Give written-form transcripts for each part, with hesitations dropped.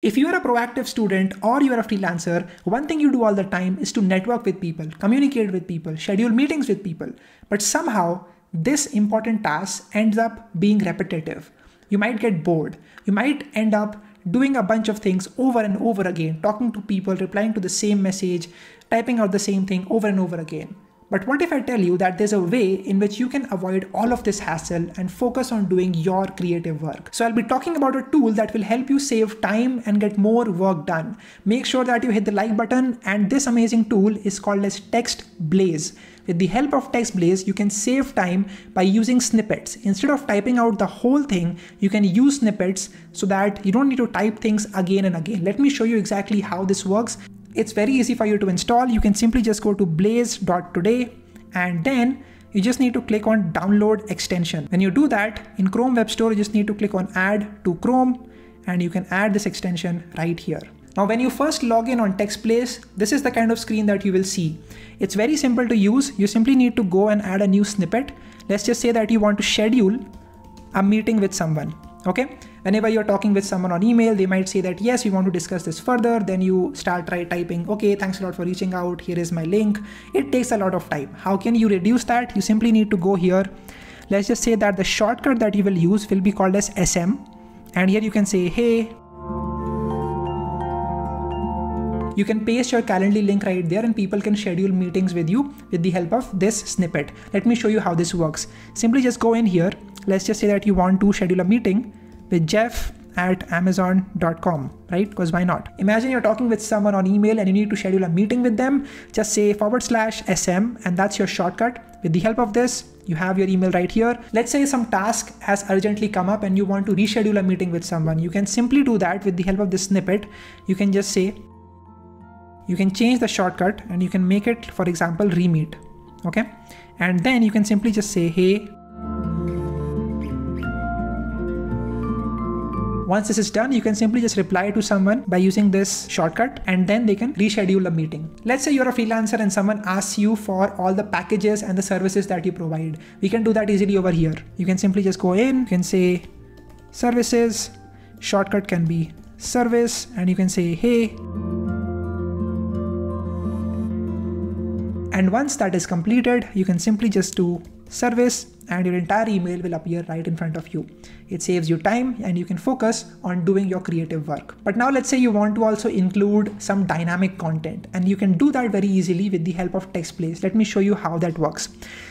If you are a proactive student or you are a freelancer, one thing you do all the time is to network with people, communicate with people, schedule meetings with people. But somehow this important task ends up being repetitive. You might get bored. You might end up doing a bunch of things over and over again, talking to people, replying to the same message, typing out the same thing over and over again. But what if I tell you that there's a way in which you can avoid all of this hassle and focus on doing your creative work? So I'll be talking about a tool that will help you save time and get more work done. Make sure that you hit the like button, and this amazing tool is called as Text Blaze. With the help of Text Blaze, you can save time by using snippets. Instead of typing out the whole thing, you can use snippets so that you don't need to type things again and again. Let me show you exactly how this works. It's very easy for you to install. You can simply just go to blaze.today and then you just need to click on download extension. When you do that in Chrome Web Store, you just need to click on add to Chrome and you can add this extension right here. Now, when you first log in on Text Blaze, this is the kind of screen that you will see. It's very simple to use. You simply need to go and add a new snippet. Let's just say that you want to schedule a meeting with someone. Okay. Whenever you're talking with someone on email, they might say that, yes, we want to discuss this further. Then you start typing, okay, thanks a lot for reaching out. Here is my link. It takes a lot of time. How can you reduce that? You simply need to go here. Let's just say that the shortcut that you will use will be called as SM. And here you can say, hey. You can paste your Calendly link right there and people can schedule meetings with you with the help of this snippet. Let me show you how this works. Simply just go in here. Let's just say that you want to schedule a meeting with Jeff at Amazon.com, right? Because why not? Imagine you're talking with someone on email and you need to schedule a meeting with them. Just say /SM and that's your shortcut. With the help of this, you have your email right here. Let's say some task has urgently come up and you want to reschedule a meeting with someone. You can simply do that with the help of this snippet. You can just say, you can change the shortcut and you can make it, for example, remeet, okay? And then you can simply just say, hey. Once this is done, you can simply just reply to someone by using this shortcut and then they can reschedule a meeting. Let's say you're a freelancer and someone asks you for all the packages and the services that you provide. We can do that easily over here. You can simply just go in, you can say services, shortcut can be service, and you can say, hey. And once that is completed, you can simply just do service and your entire email will appear right in front of you. It saves you time and you can focus on doing your creative work. But now let's say you want to also include some dynamic content, and you can do that very easily with the help of Text Blaze. Let me show you how that works.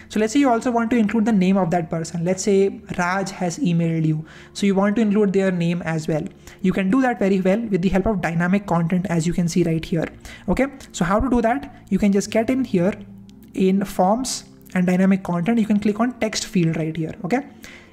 So let's say you also want to include the name of that person. Let's say Raj has emailed you. So you want to include their name as well. You can do that very well with the help of dynamic content, as you can see right here. Okay. So how to do that? You can just get in here in forms and dynamic content, you can click on text field right here, okay?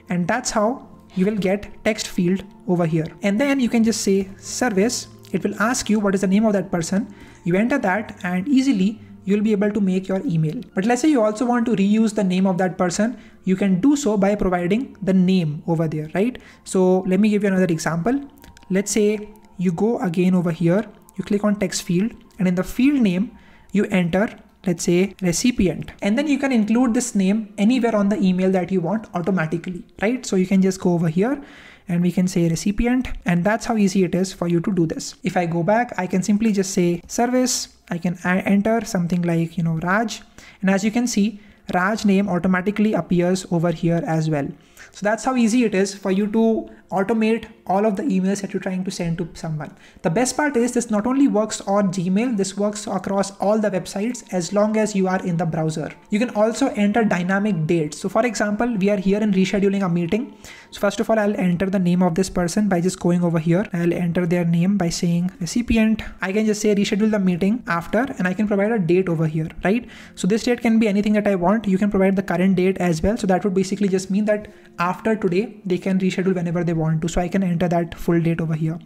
And that's how you will get text field over here. And then you can just say service. It will ask you what is the name of that person. You enter that and easily you'll be able to make your email. But let's say you also want to reuse the name of that person. You can do so by providing the name over there, right? So let me give you another example. Let's say you go again over here, you click on text field, and in the field name, you enter, let's say recipient, and then you can include this name anywhere on the email that you want automatically, right? So you can just go over here and we can say recipient, and that's how easy it is for you to do this. If I go back, I can simply just say service. I can enter something like, Raj, and as you can see, Raj name automatically appears over here as well. So that's how easy it is for you to automate all of the emails that you're trying to send to someone. The best part is this not only works on Gmail, this works across all the websites as long as you are in the browser. You can also enter dynamic dates. So for example, we are here in rescheduling a meeting. So first of all, I'll enter the name of this person by just going over here. I'll enter their name by saying recipient. I can just say reschedule the meeting after, and I can provide a date over here, right? So this date can be anything that I want. You can provide the current date as well. So that would basically just mean that after today, they can reschedule whenever they want to. So I can enter that full date over here,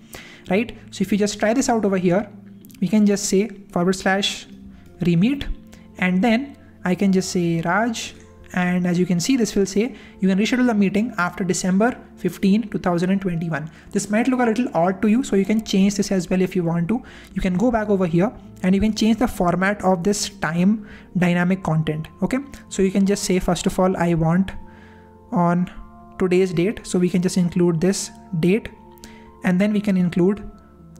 right? So if you just try this out over here, we can just say /remeet, and then I can just say Raj, and as you can see, this will say you can reschedule the meeting after December 15, 2021. This might look a little odd to you, so you can change this as well if you want to. You can go back over here and you can change the format of this time dynamic content, okay? So you can just say, first of all, I want on today's date, so we can just include this date, and then we can include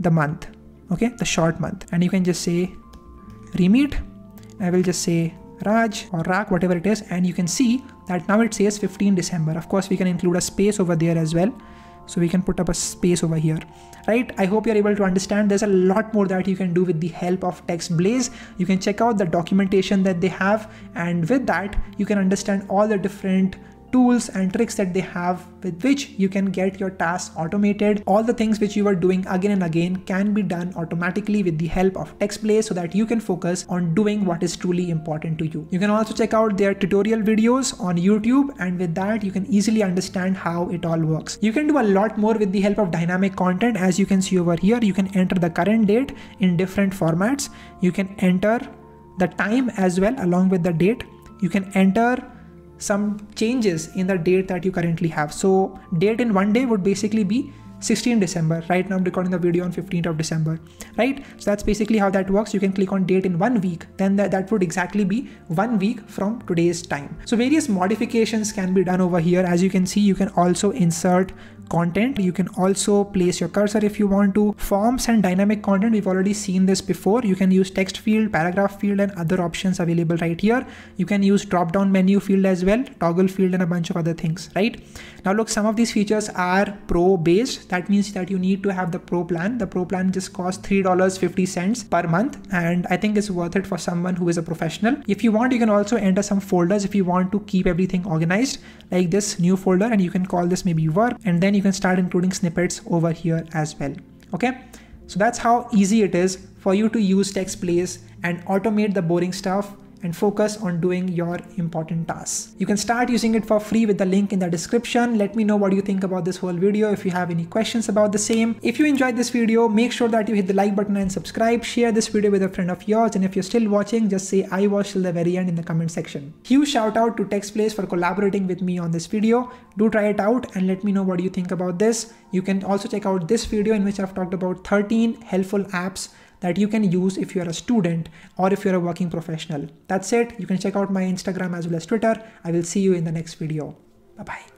the month, okay, the short month. And you can just say remeet. I will just say Raj or Rak, whatever it is, and you can see that now it says 15 December. Of course, we can include a space over there as well, so we can put up a space over here, right? I hope you're able to understand. There's a lot more that you can do with the help of Text Blaze. You can check out the documentation that they have, and with that you can understand all the different tools and tricks that they have with which you can get your tasks automated. All the things which you were doing again and again can be done automatically with the help of Text Blaze, so that you can focus on doing what is truly important to you. You can also check out their tutorial videos on YouTube, and with that you can easily understand how it all works. You can do a lot more with the help of dynamic content. As you can see over here, you can enter the current date in different formats. You can enter the time as well along with the date. You can enter some changes in the date that you currently have. So date in one day would basically be 16 December. Right now I'm recording the video on 15th of December, right? So that's basically how that works. You can click on date in 1 week, then that would exactly be 1 week from today's time. So various modifications can be done over here. As you can see, you can also insert content. You can also place your cursor if you want to. Forms and dynamic content, we've already seen this before. You can use text field, paragraph field, and other options available right here. You can use drop down menu field as well, toggle field, and a bunch of other things, right? Now look, some of these features are pro based. That means that you need to have the pro plan. The pro plan just costs $3.50 per month, and I think it's worth it for someone who is a professional. If you want, you can also enter some folders if you want to keep everything organized, like this new folder, and you can call this maybe work, and then you can start including snippets over here as well. Okay, so that's how easy it is for you to use Text Blaze and automate the boring stuff and focus on doing your important tasks. You can start using it for free with the link in the description. Let me know what you think about this whole video, if you have any questions about the same. If you enjoyed this video, make sure that you hit the like button and subscribe. Share this video with a friend of yours, and if you're still watching, just say I watched till the very end in the comment section. Huge shout out to Text Blaze for collaborating with me on this video. Do try it out and let me know what you think about this. You can also check out this video in which I've talked about 13 helpful apps that you can use if you're a student or if you're a working professional. That's it. You can check out my Instagram as well as Twitter. I will see you in the next video. Bye-bye.